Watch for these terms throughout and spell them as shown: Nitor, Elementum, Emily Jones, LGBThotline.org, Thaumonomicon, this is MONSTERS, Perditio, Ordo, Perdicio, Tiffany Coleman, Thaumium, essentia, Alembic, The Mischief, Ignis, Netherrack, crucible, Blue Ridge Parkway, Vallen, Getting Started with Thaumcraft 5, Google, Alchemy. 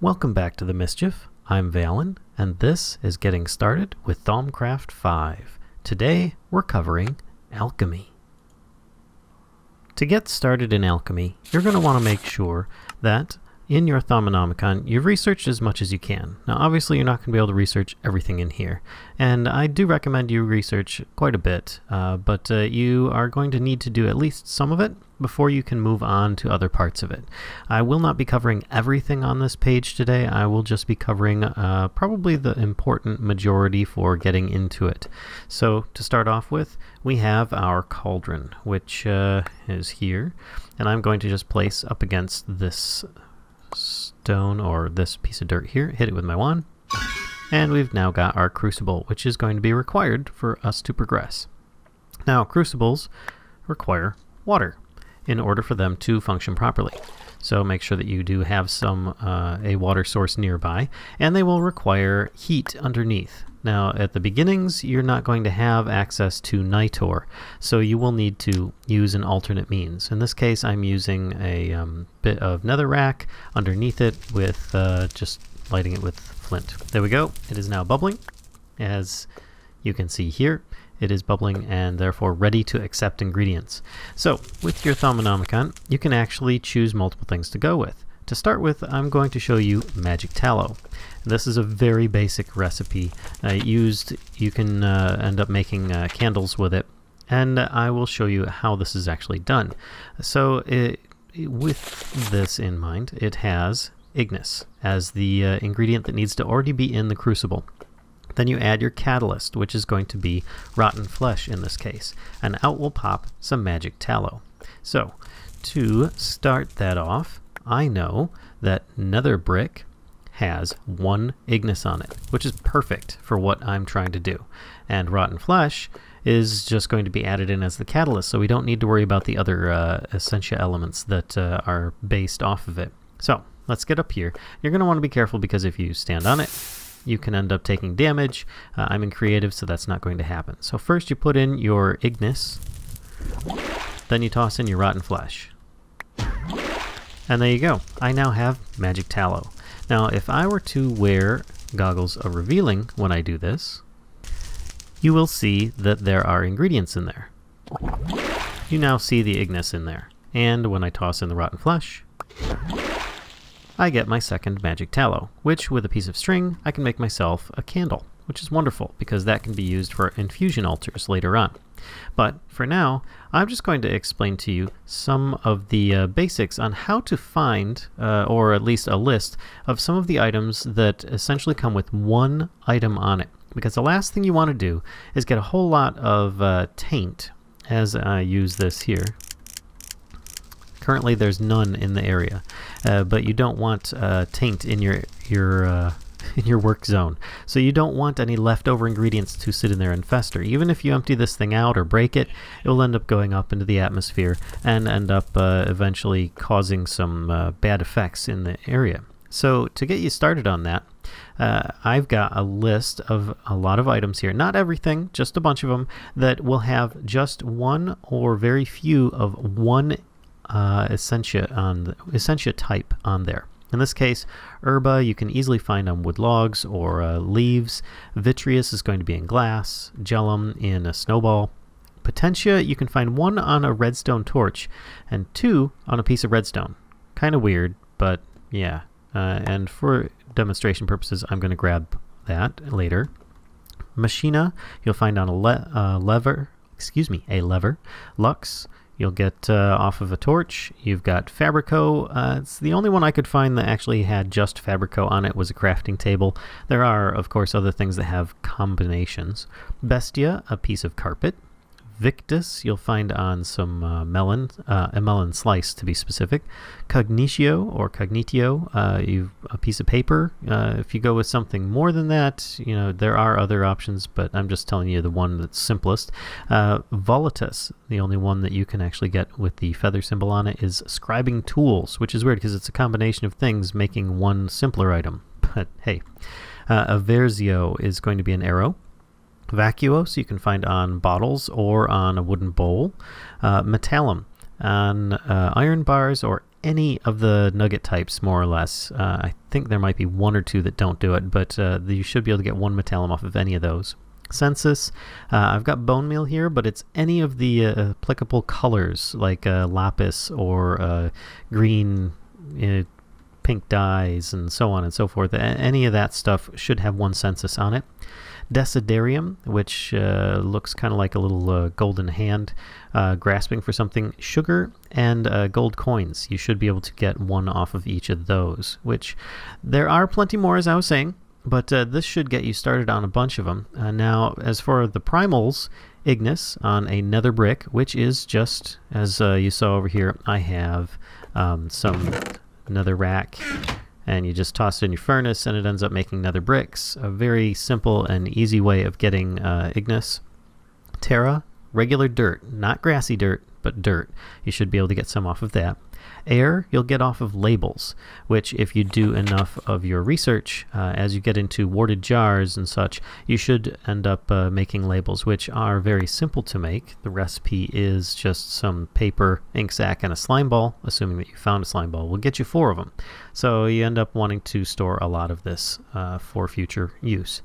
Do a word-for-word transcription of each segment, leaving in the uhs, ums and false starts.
Welcome back to The Mischief. I'm Valen, and this is Getting Started with Thaumcraft five. Today, we're covering alchemy. To get started in alchemy, you're going to want to make sure that in your Thaumonomicon, you've researched as much as you can. Now, obviously, you're not going to be able to research everything in here, and I do recommend you research quite a bit, uh, but uh, you are going to need to do at least some of it before you can move on to other parts of it. I will not be covering everything on this page today. I will just be covering uh, probably the important majority for getting into it. So, to start off with, we have our cauldron, which uh, is here, and I'm going to just place up against this stone or this piece of dirt here, hit it with my wand, and we've now got our crucible, which is going to be required for us to progress. Now, crucibles require water in order for them to function properly, so make sure that you do have some uh, a water source nearby, and they will require heat underneath. Now, at the beginnings, you're not going to have access to nitor, so you will need to use an alternate means. In this case, I'm using a um, bit of netherrack underneath it with uh, just lighting it with flint. There we go. It is now bubbling. As you can see here, it is bubbling and therefore ready to accept ingredients. So, with your Thaumonomicon, you can actually choose multiple things to go with. To start with, I'm going to show you magic tallow. This is a very basic recipe uh, used. You can uh, end up making uh, candles with it, and I will show you how this is actually done. So it, with this in mind, it has ignis as the uh, ingredient that needs to already be in the crucible. Then you add your catalyst, which is going to be rotten flesh in this case, and out will pop some magic tallow. So, to start that off, I know that nether brick has one ignis on it, which is perfect for what I'm trying to do. And rotten flesh is just going to be added in as the catalyst, so we don't need to worry about the other uh, essentia elements that uh, are based off of it. So let's get up here. You're going to want to be careful, because if you stand on it, you can end up taking damage. Uh, I'm in creative, so that's not going to happen. So first you put in your ignis, then you toss in your rotten flesh. And there you go. I now have magic tallow. Now, if I were to wear goggles of revealing when I do this, you will see that there are ingredients in there. You now see the ignis in there. And when I toss in the rotten flesh, I get my second magic tallow, which with a piece of string, I can make myself a candle, which is wonderful because that can be used for infusion altars later on. But for now, I'm just going to explain to you some of the uh, basics on how to find, uh, or at least a list, of some of the items that essentially come with one item on it. Because the last thing you want to do is get a whole lot of uh, taint, as I use this here. Currently there's none in the area, uh, but you don't want uh, taint in your... your uh, in your work zone. So you don't want any leftover ingredients to sit in there and fester. Even if you empty this thing out or break it, it will end up going up into the atmosphere and end up uh, eventually causing some uh, bad effects in the area. So to get you started on that, uh, I've got a list of a lot of items here. Not everything, just a bunch of them, that will have just one or very few of one uh, essentia, on the, essentia type on there. In this case, herba you can easily find on wood logs or uh, leaves. Vitreous is going to be in glass, gellum in a snowball. Potentia, you can find one on a redstone torch and two on a piece of redstone. Kind of weird, but yeah. Uh, and for demonstration purposes, I'm going to grab that later. Machina, you'll find on a le uh, lever, excuse me, a lever. Lux, you'll get uh, off of a torch. You've got Fabrico. Uh, it's the only one I could find that actually had just Fabrico on it, was a crafting table. There are, of course, other things that have combinations. Bestia, a piece of carpet. Victus, you'll find on some uh, melon, uh, a melon slice to be specific. Cognitio or cognitio, uh, you've a piece of paper. Uh, if you go with something more than that, you know, there are other options, but I'm just telling you the one that's simplest. Uh, Volatus, the only one that you can actually get with the feather symbol on it, is scribing tools, which is weird because it's a combination of things making one simpler item. But hey, uh, Aversio is going to be an arrow. Vacuos you can find on bottles or on a wooden bowl. Uh, metallum on uh, iron bars or any of the nugget types, more or less. Uh, I think there might be one or two that don't do it, but uh, you should be able to get one metallum off of any of those. Census, uh, I've got bone meal here, but it's any of the uh, applicable colors, like uh, lapis or uh, green, uh, pink dyes, and so on and so forth. A any of that stuff should have one census on it. Desiderium, which uh, looks kind of like a little uh, golden hand uh, grasping for something. Sugar and uh, gold coins. You should be able to get one off of each of those, which there are plenty more, as I was saying, but uh, this should get you started on a bunch of them. Uh, now, as for the primals, Ignis on a nether brick, which is just, as uh, you saw over here, I have um, some nether rack. And you just toss it in your furnace and it ends up making nether bricks. A very simple and easy way of getting uh, Ignis. Terra, regular dirt, not grassy dirt, but dirt. You should be able to get some off of that. Air, you'll get off of labels, which if you do enough of your research, uh, as you get into warded jars and such, you should end up uh, making labels, which are very simple to make. The recipe is just some paper, ink sac, and a slime ball, assuming that you found a slime ball. We'll get you four of them. So you end up wanting to store a lot of this uh, for future use.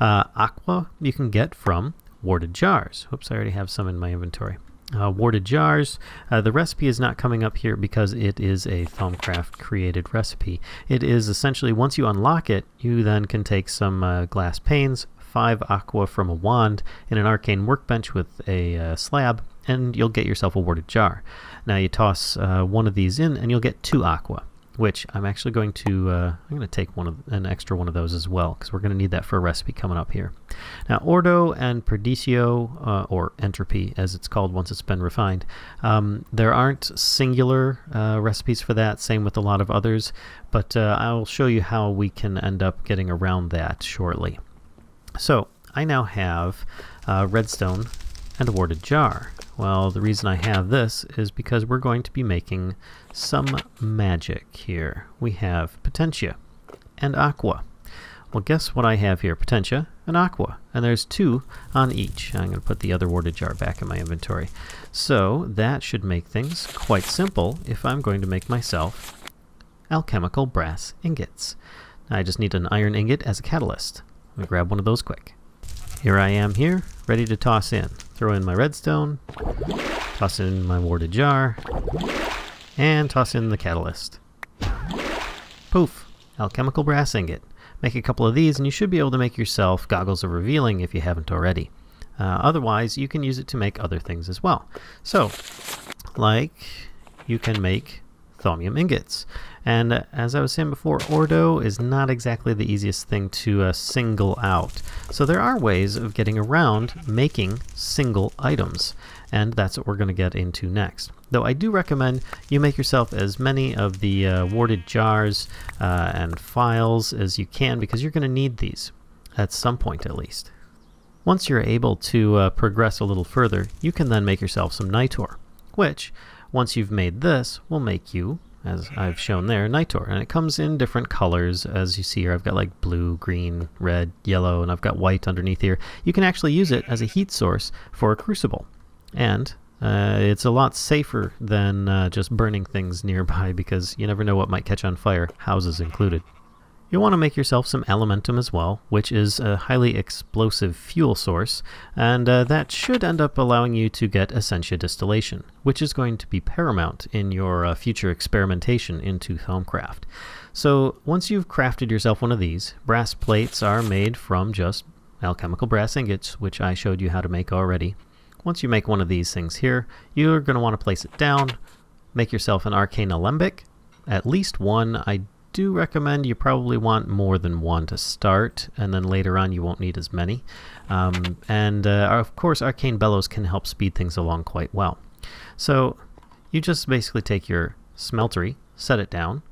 Uh, aqua you can get from warded jars. Oops, I already have some in my inventory. Uh, warded jars. Uh, the recipe is not coming up here because it is a Thaumcraft created recipe. It is essentially, once you unlock it, you then can take some uh, glass panes, five aqua from a wand, and an arcane workbench with a uh, slab, and you'll get yourself a warded jar. Now you toss uh, one of these in and you'll get two aqua, which I'm actually going to uh, I'm going to take one of, an extra one of those as well, because we're going to need that for a recipe coming up here. Now Ordo and Perdicio, uh, or Entropy as it's called once it's been refined, um, there aren't singular uh, recipes for that, same with a lot of others, but uh, I'll show you how we can end up getting around that shortly. So I now have uh, redstone and a warded jar. Well, the reason I have this is because we're going to be making some magic here. We have Potentia and Aqua. Well, guess what I have here? Potentia and Aqua. And there's two on each. I'm going to put the other warded jar back in my inventory. So that should make things quite simple if I'm going to make myself alchemical brass ingots. Now I just need an iron ingot as a catalyst. Let me grab one of those quick. Here I am here, ready to toss in. Throw in my redstone, toss in my warded jar, and toss in the catalyst. Poof! Alchemical brass ingot. Make a couple of these and you should be able to make yourself goggles of revealing if you haven't already. Uh, otherwise, you can use it to make other things as well. So, like, you can make Thaumium ingots. And uh, as I was saying before, Ordo is not exactly the easiest thing to uh, single out. So there are ways of getting around making single items, and that's what we're going to get into next. Though I do recommend you make yourself as many of the uh, warded jars uh, and files as you can, because you're going to need these at some point at least. Once you're able to uh, progress a little further, you can then make yourself some Nitor, which, once you've made this, will make you, as I've shown there, Nitor. And it comes in different colors, as you see here. I've got like blue, green, red, yellow, and I've got white underneath here. You can actually use it as a heat source for a crucible. And uh, it's a lot safer than uh, just burning things nearby, because you never know what might catch on fire, houses included. You'll want to make yourself some Elementum as well, which is a highly explosive fuel source, and uh, that should end up allowing you to get Essentia Distillation, which is going to be paramount in your uh, future experimentation into Thaumcraft. So once you've crafted yourself one of these, brass plates are made from just alchemical brass ingots, which I showed you how to make already. Once you make one of these things here, you're going to want to place it down, make yourself an Arcane Alembic, at least one. I do recommend you probably want more than one to start, and then later on you won't need as many. Um, and uh, of course Arcane Bellows can help speed things along quite well. So you just basically take your smeltery, set it down,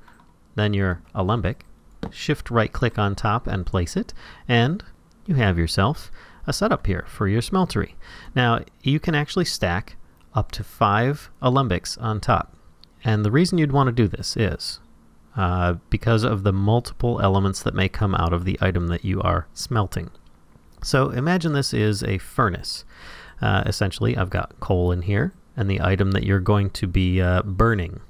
then your alembic, shift right click on top and place it, and you have yourself a setup here for your smeltery. Now you can actually stack up to five alembics on top, and the reason you'd want to do this is Uh, because of the multiple elements that may come out of the item that you are smelting. So imagine this is a furnace. Uh, essentially, I've got coal in here and the item that you're going to be uh, burning.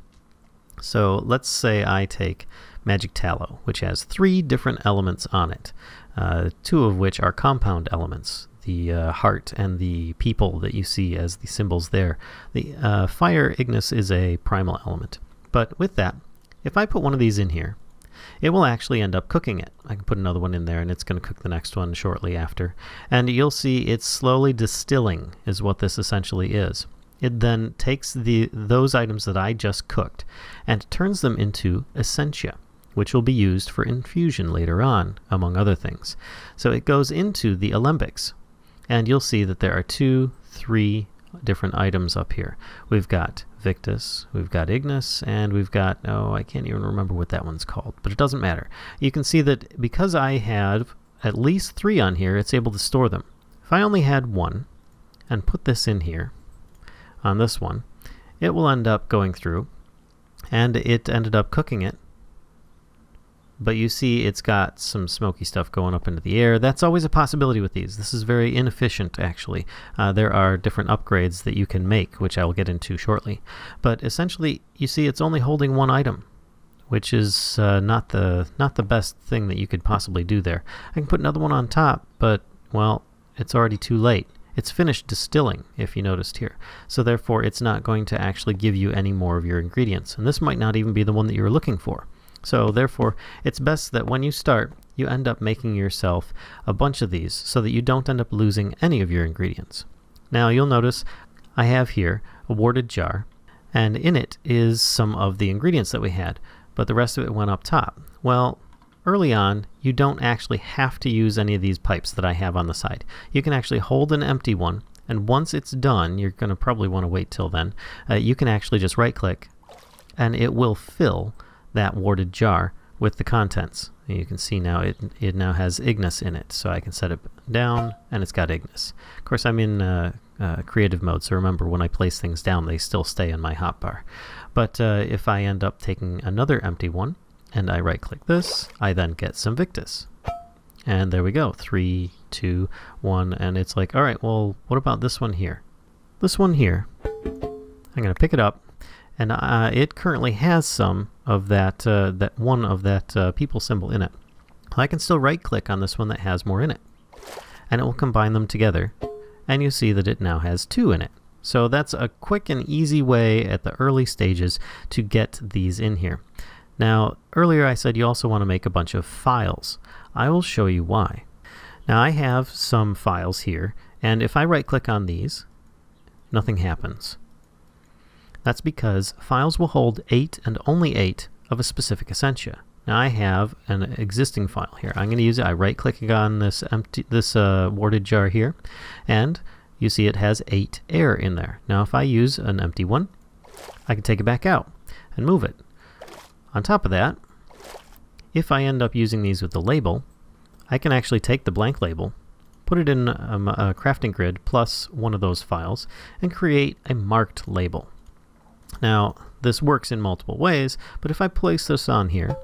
So let's say I take magic tallow, which has three different elements on it, uh, two of which are compound elements, the uh, heart and the people that you see as the symbols there. The uh, fire ignis is a primal element. But with that, if I put one of these in here, it will actually end up cooking it. I can put another one in there and it's going to cook the next one shortly after. And you'll see it's slowly distilling is what this essentially is. It then takes the those items that I just cooked and turns them into essentia, which will be used for infusion later on, among other things. So it goes into the alembics. And you'll see that there are two, three different items up here. We've got Victus, we've got Ignis, and we've got, oh, I can't even remember what that one's called, but it doesn't matter. You can see that because I have at least three on here, it's able to store them. If I only had one and put this in here, on this one, it will end up going through, and it ended up cooking it. But you see it's got some smoky stuff going up into the air. That's always a possibility with these. This is very inefficient, actually. Uh, there are different upgrades that you can make, which I will get into shortly. But essentially, you see it's only holding one item, which is uh, not the not the best thing that you could possibly do there. I can put another one on top, but, well, it's already too late. It's finished distilling, if you noticed here. So therefore, it's not going to actually give you any more of your ingredients. And this might not even be the one that you're looking for. So therefore, it's best that when you start, you end up making yourself a bunch of these so that you don't end up losing any of your ingredients. Now you'll notice I have here a warded jar, and in it is some of the ingredients that we had, but the rest of it went up top. Well, early on, you don't actually have to use any of these pipes that I have on the side. You can actually hold an empty one, and once it's done, you're going to probably want to wait till then, uh, you can actually just right-click, and it will fill that warded jar with the contents. And you can see now it, it now has Ignis in it, so I can set it down and it's got Ignis. Of course, I'm in uh, uh, creative mode, so remember when I place things down they still stay in my hotbar. But uh, if I end up taking another empty one and I right click this, I then get some Victus. And there we go, three, two, one, and it's like, alright, well what about this one here? This one here, I'm gonna pick it up, and uh, it currently has some of that, uh, that one of that uh, people symbol in it. I can still right click on this one that has more in it, and it will combine them together, and you see that it now has two in it. So that's a quick and easy way at the early stages to get these in here. Now earlier I said you also want to make a bunch of files. I will show you why. Now I have some files here, and if I right click on these, nothing happens. That's because files will hold eight and only eight of a specific essentia. Now I have an existing file here. I'm going to use it. I right-click on this empty, this uh, warded jar here, and you see it has eight air in there. Now if I use an empty one, I can take it back out and move it. On top of that, if I end up using these with the label, I can actually take the blank label, put it in um, a crafting grid plus one of those files, and create a marked label. Now, this works in multiple ways, but if I place this on here,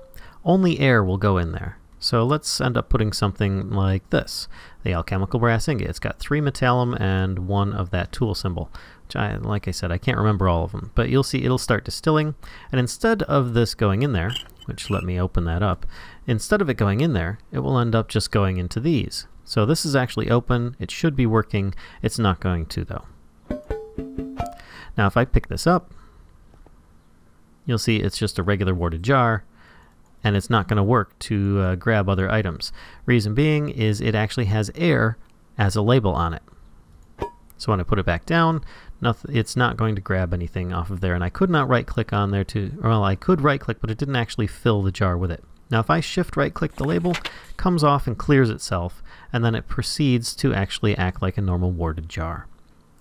only air will go in there. So let's end up putting something like this, the alchemical brass ingot. It's got three metallum and one of that tool symbol, which I, like I said, I can't remember all of them, but you'll see it'll start distilling. And instead of this going in there, which let me open that up, instead of it going in there, it will end up just going into these. So this is actually open. It should be working. It's not going to, though. Now, if I pick this up, you'll see it's just a regular warded jar, and it's not going to work to uh, grab other items. Reason being is it actually has air as a label on it. So when I put it back down, nothing, it's not going to grab anything off of there, and I could not right-click on there to, well, I could right-click, but it didn't actually fill the jar with it. Now if I shift right-click the label, it comes off and clears itself, and then it proceeds to actually act like a normal warded jar.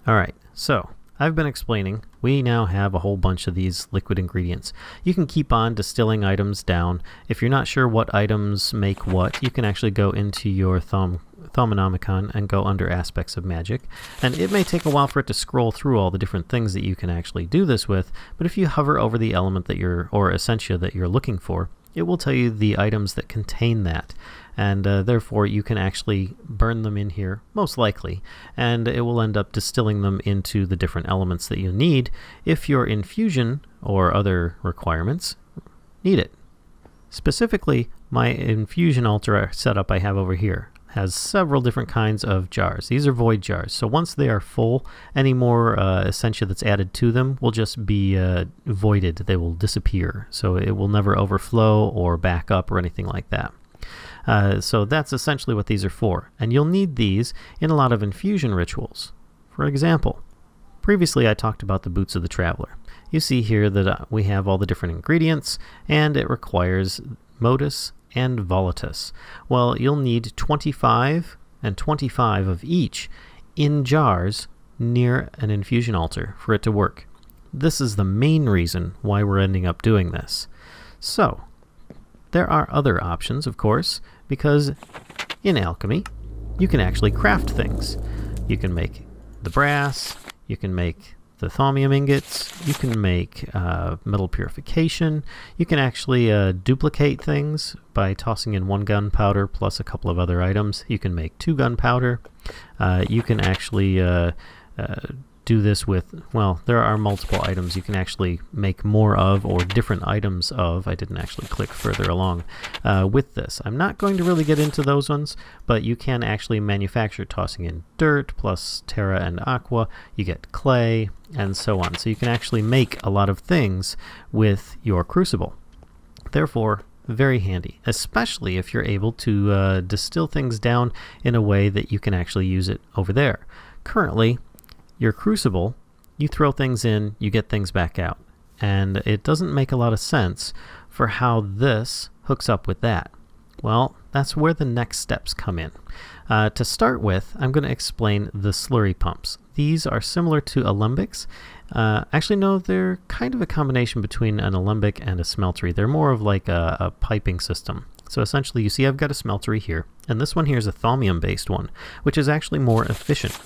Alright, so I've been explaining, we now have a whole bunch of these liquid ingredients. You can keep on distilling items down. If you're not sure what items make what, you can actually go into your Thaum, Thaumonomicon and go under Aspects of Magic. And it may take a while for it to scroll through all the different things that you can actually do this with, but if you hover over the element that you're, or essentia that you're looking for, it will tell you the items that contain that, and uh, therefore you can actually burn them in here, most likely, and it will end up distilling them into the different elements that you need if your infusion or other requirements need it. Specifically, my infusion altar setup I have over here has several different kinds of jars. These are void jars, so once they are full, any more uh, essentia that's added to them will just be uh, voided. They will disappear, so it will never overflow or back up or anything like that. Uh, so that's essentially what these are for, and you'll need these in a lot of infusion rituals. For example, previously I talked about the Boots of the Traveler. You see here that we have all the different ingredients, and it requires modus and volatus. Well, you'll need twenty-five and twenty-five of each in jars near an infusion altar for it to work. This is the main reason why we're ending up doing this. So, there are other options, of course, because in alchemy, you can actually craft things. You can make the brass, you can make the thaumium ingots, you can make uh, metal purification, you can actually uh, duplicate things by tossing in one gunpowder plus a couple of other items. You can make two gunpowder, uh, you can actually uh, uh, do this with, well, there are multiple items you can actually make more of or different items of. I didn't actually click further along uh, with this. I'm not going to really get into those ones, but you can actually manufacture tossing in dirt plus terra and aqua. You get clay, and so on. So you can actually make a lot of things with your crucible. Therefore, very handy, especially if you're able to uh, distill things down in a way that you can actually use it over there. Currently, your crucible, you throw things in, you get things back out, and it doesn't make a lot of sense for how this hooks up with that. Well, that's where the next steps come in. Uh, to start with, I'm going to explain the slurry pumps. These are similar to alembics. Uh, actually, no, they're kind of a combination between an alembic and a smeltery. They're more of like a, a piping system. So essentially, you see I've got a smeltery here, and this one here is a thaumium-based one, which is actually more efficient.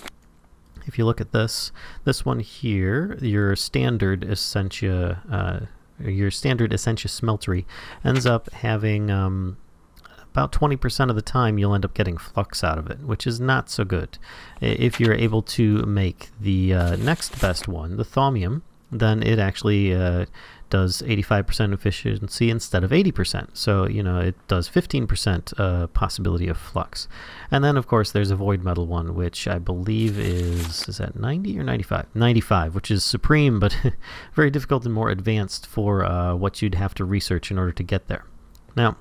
If you look at this, this one here, your standard essentia, uh, your standard essentia smeltery ends up having um, about twenty percent of the time you'll end up getting flux out of it, which is not so good. If you're able to make the uh, next best one, the thaumium, then it actually uh, does eighty-five percent efficiency instead of eighty percent. So, you know, it does fifteen percent uh, possibility of flux. And then, of course, there's a void metal one, which I believe is, is that ninety or ninety-five? ninety-five, which is supreme, but very difficult and more advanced for uh, what you'd have to research in order to get there. Now,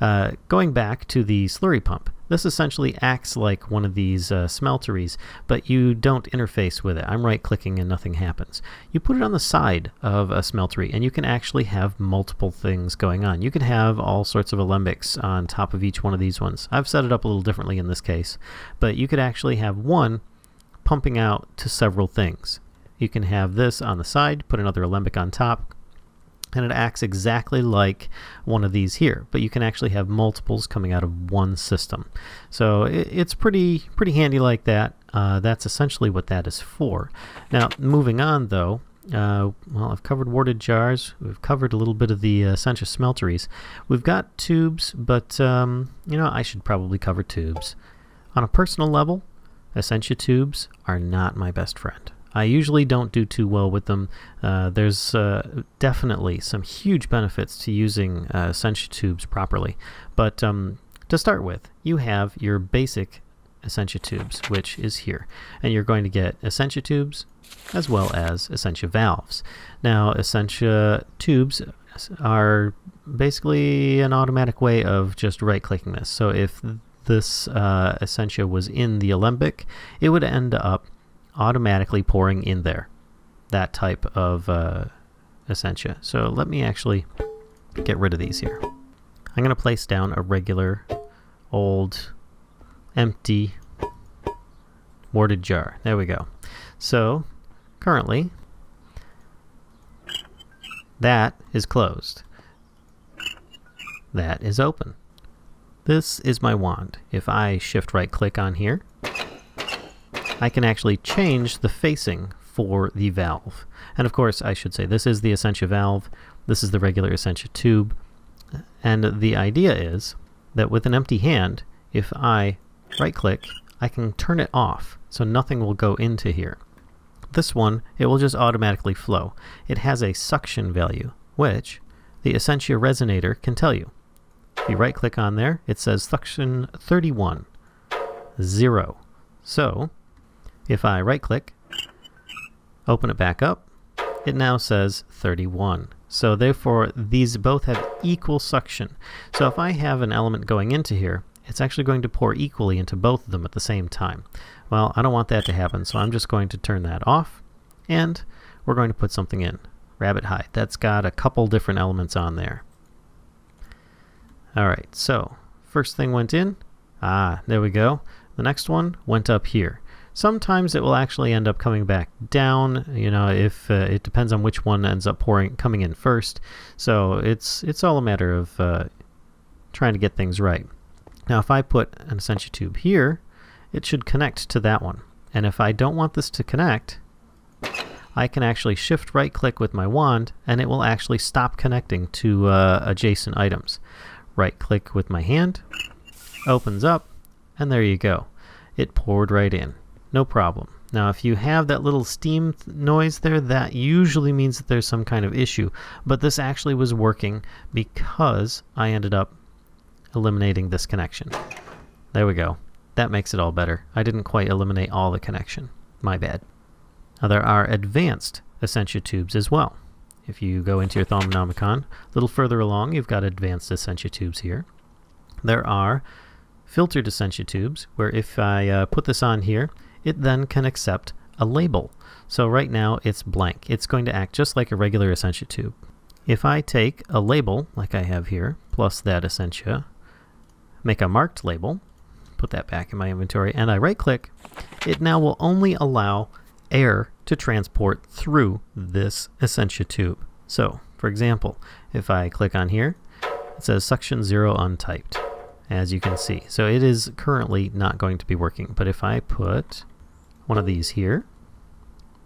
Uh, going back to the slurry pump, this essentially acts like one of these uh, smelteries, but you don't interface with it. I'm right-clicking and nothing happens. You put it on the side of a smeltery, and you can actually have multiple things going on. You could have all sorts of alembics on top of each one of these ones. I've set it up a little differently in this case, but you could actually have one pumping out to several things. You can have this on the side, put another alembic on top, and it acts exactly like one of these here, but you can actually have multiples coming out of one system. So it, it's pretty pretty handy like that. Uh, that's essentially what that is for. Now, moving on though, uh, well, I've covered warded jars, we've covered a little bit of the essentia smelteries. We've got tubes, but um, you know, I should probably cover tubes. On a personal level, essentia tubes are not my best friend. I usually don't do too well with them. Uh, there's uh, definitely some huge benefits to using uh, essentia tubes properly. But um, to start with, you have your basic essentia tubes, which is here. And you're going to get essentia tubes as well as essentia valves. Now, essentia tubes are basically an automatic way of just right-clicking this. So if this uh, essentia was in the alembic, it would end up automatically pouring in there, that type of uh, essentia. So let me actually get rid of these here. I'm going to place down a regular old empty warded jar. There we go. So currently that is closed. That is open. This is my wand. If I shift right click on here, I can actually change the facing for the valve. And of course, I should say, this is the essentia valve, this is the regular essentia tube, And the idea is that with an empty hand, if I right-click, I can turn it off, so nothing will go into here. This one, it will just automatically flow. It has a suction value, which the Essentia Resonator can tell you. If you right-click on there, it says suction thirty-one, zero. So, if I right-click, open it back up, it now says thirty-one. So therefore, these both have equal suction. So if I have an element going into here, it's actually going to pour equally into both of them at the same time. Well, I don't want that to happen, so I'm just going to turn that off, and we're going to put something in. Rabbit hide. That's got a couple different elements on there. Alright, so first thing went in. Ah, there we go. The next one went up here. Sometimes it will actually end up coming back down, you know, if uh, it depends on which one ends up pouring coming in first. So it's it's all a matter of uh, trying to get things right. Now if I put an Essentia tube here, it should connect to that one. And if I don't want this to connect, I can actually shift right click with my wand and it will actually stop connecting to uh, adjacent items. Right click with my hand, opens up, and there you go. It poured right in. No problem. Now if you have that little steam noise there, that usually means that there's some kind of issue. But this actually was working because I ended up eliminating this connection. There we go. That makes it all better. I didn't quite eliminate all the connection. My bad. Now there are advanced Essentia tubes as well. If you go into your Thaumonomicon, a little further along, you've got advanced Essentia tubes here. There are filtered Essentia tubes, where if I uh, put this on here, it then can accept a label. So right now it's blank. It's going to act just like a regular Essentia tube. If I take a label, like I have here, plus that Essentia, make a marked label, put that back in my inventory, and I right-click, it now will only allow air to transport through this Essentia tube. So, for example, if I click on here, it says suction zero untyped, as you can see. So it is currently not going to be working, but if I put one of these here,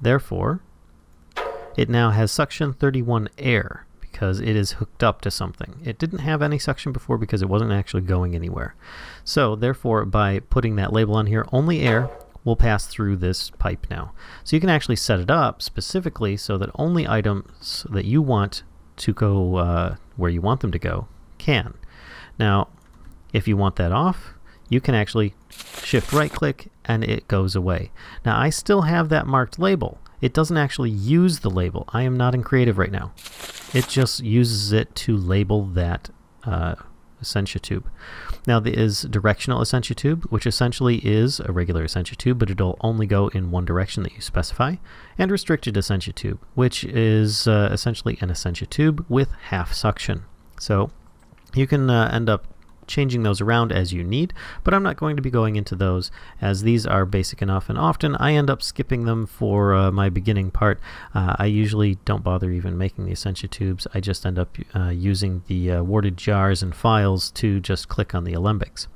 therefore, it now has suction thirty-one air, because it is hooked up to something. It didn't have any suction before because it wasn't actually going anywhere. So therefore, by putting that label on here, only air will pass through this pipe now. So you can actually set it up specifically so that only items that you want to go uh, where you want them to go can. Now, if you want that off, you can actually shift right click and it goes away. Now I still have that marked label. It doesn't actually use the label. I am not in creative right now. It just uses it to label that uh, Essentia tube. Now there is directional Essentia tube, which essentially is a regular Essentia tube, but it'll only go in one direction that you specify, and restricted Essentia tube, which is uh, essentially an Essentia tube with half suction. So you can uh, end up changing those around as you need, but I'm not going to be going into those as these are basic enough, and often I end up skipping them for uh, my beginning part. Uh, I usually don't bother even making the Essentia tubes. I just end up uh, using the uh, warded jars and files to just click on the alembics.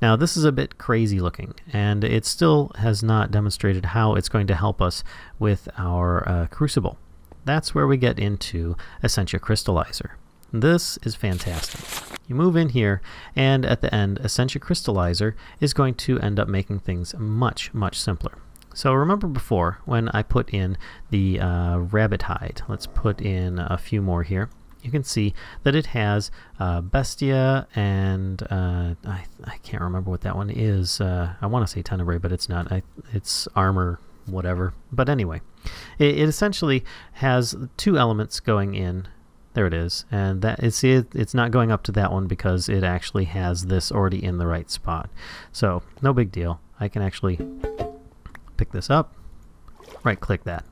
Now this is a bit crazy looking, and it still has not demonstrated how it's going to help us with our uh, crucible. That's where we get into Essentia Crystallizer. This is fantastic. You move in here, and at the end, Essentia Crystallizer is going to end up making things much, much simpler. So remember before when I put in the uh, rabbit hide. Let's put in a few more here. You can see that it has uh, Bestia and uh, I, I can't remember what that one is. Uh, I want to say Tenebrae, but it's not. I, it's armor, whatever. But anyway, it, it essentially has two elements going in. There it is, and that it's, it, it's not going up to that one because it actually has this already in the right spot. So, no big deal. I can actually pick this up, right-click that.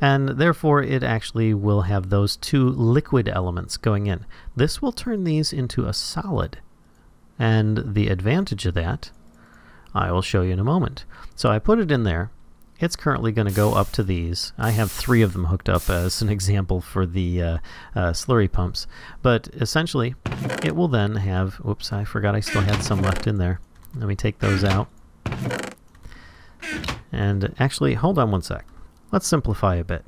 And therefore, it actually will have those two liquid elements going in. This will turn these into a solid, and the advantage of that I will show you in a moment. So I put it in there. It's currently going to go up to these. I have three of them hooked up as an example for the uh, uh, slurry pumps, but essentially it will then have, whoops, I forgot I still had some left in there. Let me take those out. And actually, hold on one sec. Let's simplify a bit.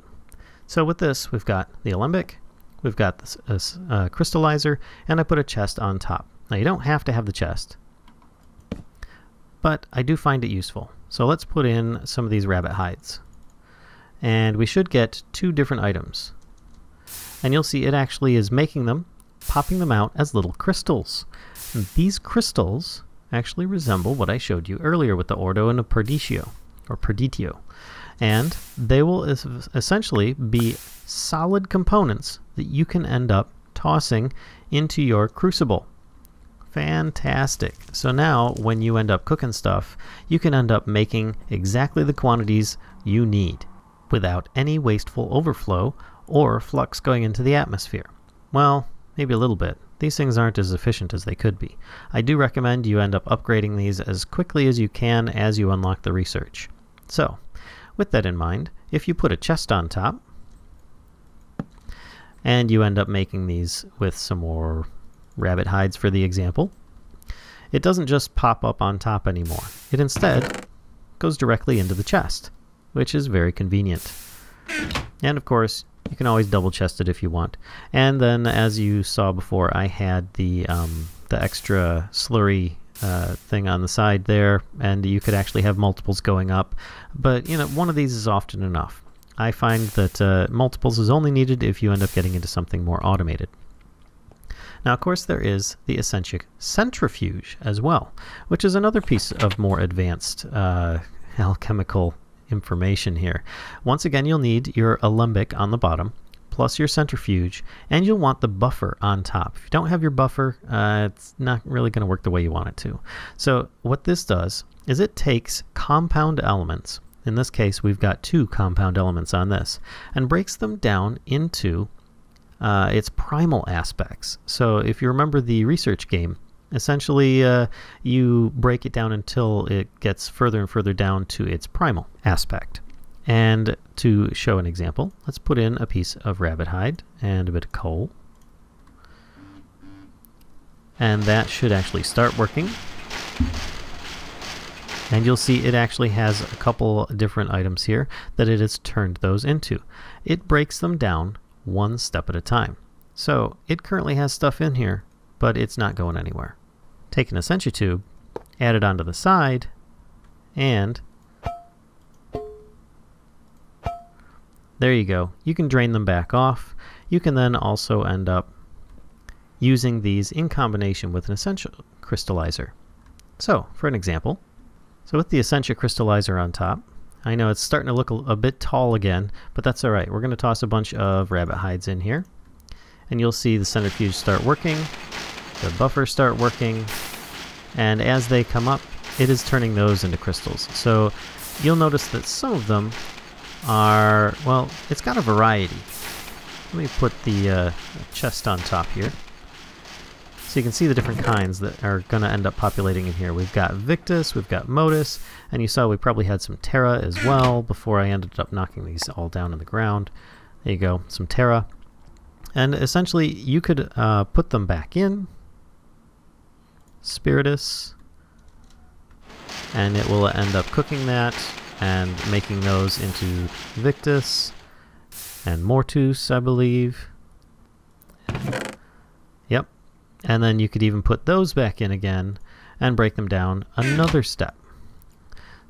So with this, we've got the alembic, We've got this, this uh, crystallizer, and I put a chest on top. Now you don't have to have the chest, but I do find it useful. So let's put in some of these rabbit hides, and we should get two different items. And you'll see it actually is making them, popping them out as little crystals. And these crystals actually resemble what I showed you earlier with the Ordo and the Perditio, or Perditio. And they will es essentially be solid components that you can end up tossing into your crucible. Fantastic. So now when you end up cooking stuff, you can end up making exactly the quantities you need without any wasteful overflow or flux going into the atmosphere. Well, maybe a little bit. These things aren't as efficient as they could be. I do recommend you end up upgrading these as quickly as you can as you unlock the research. So, with that in mind, if you put a chest on top, and you end up making these with some more rabbit hides for the example, it doesn't just pop up on top anymore. It instead goes directly into the chest, which is very convenient. And of course, you can always double chest it if you want. And then, as you saw before, I had the um, the extra slurry uh, thing on the side there, and you could actually have multiples going up. But you know, one of these is often enough. I find that uh, multiples is only needed if you end up getting into something more automated. Now, of course, there is the essentia centrifuge as well, which is another piece of more advanced uh, alchemical information here. Once again, you'll need your alembic on the bottom, plus your centrifuge, and you'll want the buffer on top. If you don't have your buffer, uh, it's not really going to work the way you want it to. So what this does is it takes compound elements. In this case, we've got two compound elements on this, and breaks them down into uh, its primal aspects. So if you remember the research game, essentially, uh, you break it down until it gets further and further down to its primal aspect. And to show an example, let's put in a piece of rabbit hide and a bit of coal. And that should actually start working. And you'll see it actually has a couple different items here that it has turned those into. It breaks them down one step at a time. So it currently has stuff in here, but it's not going anywhere. Take an essentia tube, add it onto the side, and there you go. You can drain them back off. You can then also end up using these in combination with an essentia crystallizer. So, for an example, so with the essentia crystallizer on top, I know it's starting to look a, a bit tall again, but that's all right. We're going to toss a bunch of rabbit hides in here, and you'll see the centrifuge start working, the buffers start working, and as they come up, it is turning those into crystals. So you'll notice that some of them are, well, it's got a variety. Let me put the uh, chest on top here, so you can see the different kinds that are going to end up populating in here. We've got Victus, we've got Modus, and you saw we probably had some Terra as well before I ended up knocking these all down on the ground. There you go, some Terra. And essentially, you could uh, put them back in, Spiritus, and it will end up cooking that and making those into Victus and Mortus, I believe. Yep. And then you could even put those back in again and break them down another step.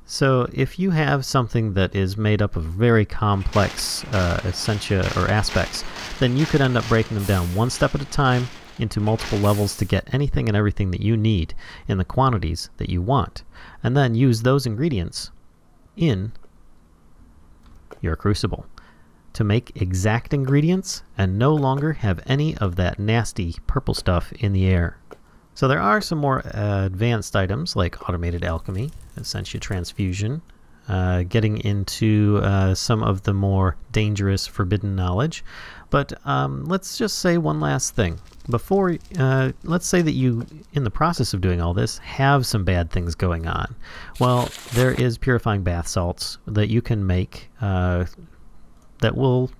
So if you have something that is made up of very complex uh, essentia or aspects, then you could end up breaking them down one step at a time into multiple levels to get anything and everything that you need in the quantities that you want, and then use those ingredients in your crucible to make exact ingredients and no longer have any of that nasty purple stuff in the air. So there are some more uh, advanced items like automated alchemy, essentia transfusion, uh, getting into uh, some of the more dangerous forbidden knowledge. But um, let's just say one last thing. Before, uh, let's say that you, in the process of doing all this, have some bad things going on. Well, there is purifying bath salts that you can make uh, that will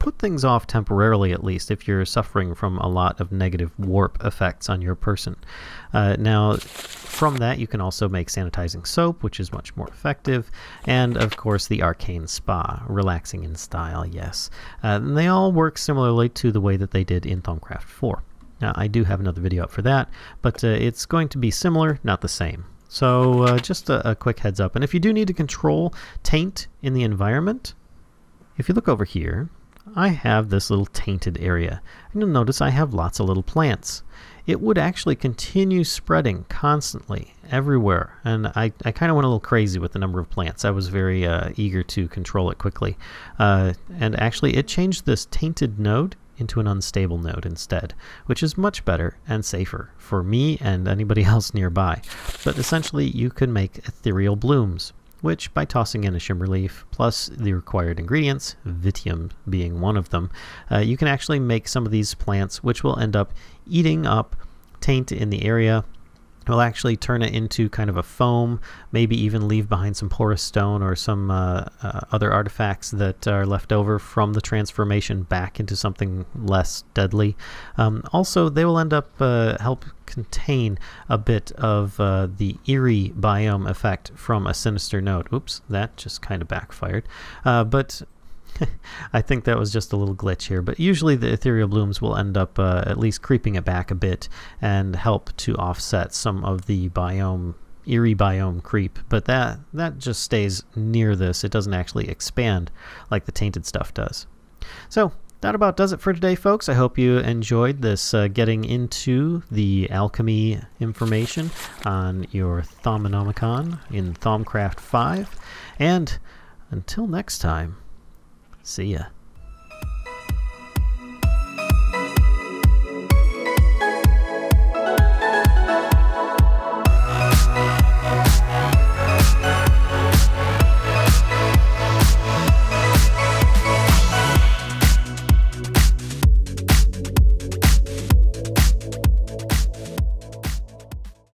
put things off temporarily, at least, if you're suffering from a lot of negative warp effects on your person. Uh, now, From that you can also make sanitizing soap, which is much more effective, and of course the arcane spa, relaxing in style, yes. Uh, and they all work similarly to the way that they did in Thaumcraft four. Now I do have another video up for that, but uh, it's going to be similar, not the same. So uh, just a, a quick heads up. And if you do need to control taint in the environment, if you look over here, I have this little tainted area. And you'll notice I have lots of little plants. It would actually continue spreading constantly everywhere. And I, I kind of went a little crazy with the number of plants. I was very uh, eager to control it quickly. Uh, and actually it changed this tainted node into an unstable node instead, which is much better and safer for me and anybody else nearby. But essentially you can make ethereal blooms, which by tossing in a shimmer leaf plus the required ingredients, Vitium being one of them, uh, you can actually make some of these plants, which will end up eating up taint in the area. Will actually turn it into kind of a foam, maybe even leave behind some porous stone or some uh, uh, other artifacts that are left over from the transformation back into something less deadly. Um, also, they will end up uh, help contain a bit of uh, the eerie biome effect from a sinister node. Oops, that just kind of backfired. Uh, but I think that was just a little glitch here, but usually the ethereal blooms will end up uh, at least creeping it back a bit and help to offset some of the biome, eerie biome creep, but that, that just stays near this. It doesn't actually expand like the tainted stuff does. So that about does it for today, folks. I hope you enjoyed this uh, getting into the alchemy information on your Thaumonomicon in Thaumcraft five, and until next time, see ya.